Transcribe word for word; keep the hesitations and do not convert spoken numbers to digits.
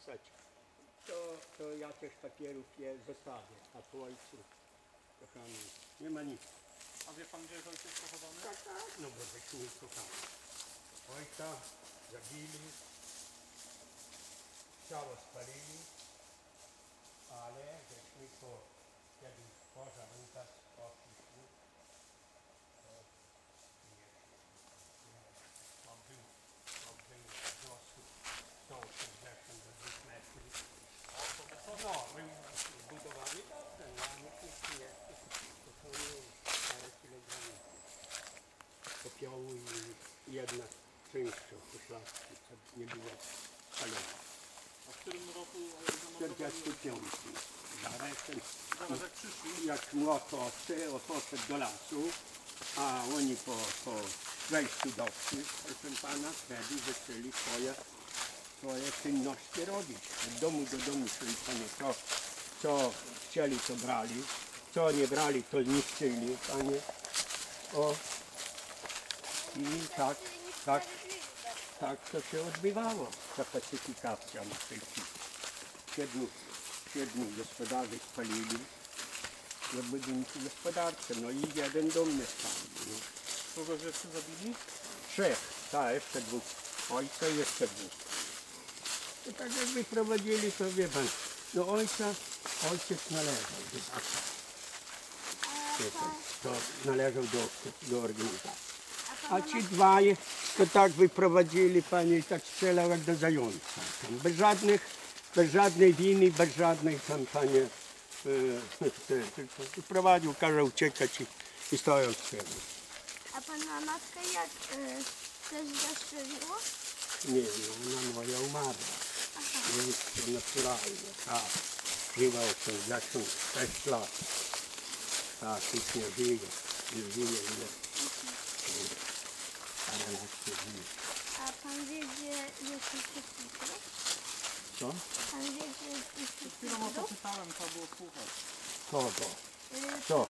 pisać, to, to ja też papierów je zostawię, a tu ojcu, kochany, nie ma nic. A wie pan, gdzie jest ojciec pochowany? Tak, tak, no bo wyszły kochany. Ojca zabili, ciało spalili, ale wyszły po, kiedy pożar ugasł, poszli. No, my budowali tak, ten lamnik jest cztery kilogramy popiołu i jedna część huślawki, żeby nie było palenia. A w którym roku czterdziesty piąty. Zaraz jak przyszli? Jak młoko owce, poszedł do lasu, a oni po, po wejściu do wsi, proszę pana, wtedy zaczęli swoje swoje czynności robić. Od domu do domu, czyli panie, to, co chcieli, to brali, co nie brali, to niszczyli, panie. O, i tak, tak, tak to się odbywało, ta pacyfikacja na tej chwili. Siedmiu, siedmiu gospodarzy spalili do budynku gospodarcze, no i jeden dom nie spalił. Kogo jeszcze zabili? Trzech, tak, jeszcze dwóch, ojca i jeszcze dwóch. To tak jakby prowadzili, to wie pan, do ojca, ojciec należał do ojca, to należał do, do organizacji. A ci dwaj to tak wyprowadzili, panie, i tak strzelał jak do zająca. Tam bez żadnych, bez żadnej winy, bez żadnych tam, panie, yy, prowadził, każą uciekać i, i stoją z tyłu. A pana matka jak yy, też zastrzeliło? Nie, no, ona moja umarła. To jest to naturalne, tak. Żyła osiemdziesiąt sześć lat. Tak, już nie żyje. Nie żyje, nie. Ale ona się żyje. A pan wie, gdzie jest uczestnicy? Co? Pan wie, gdzie jest uczestnicy? Chwilą to czytałem, to było słuchać. Kogo? Co?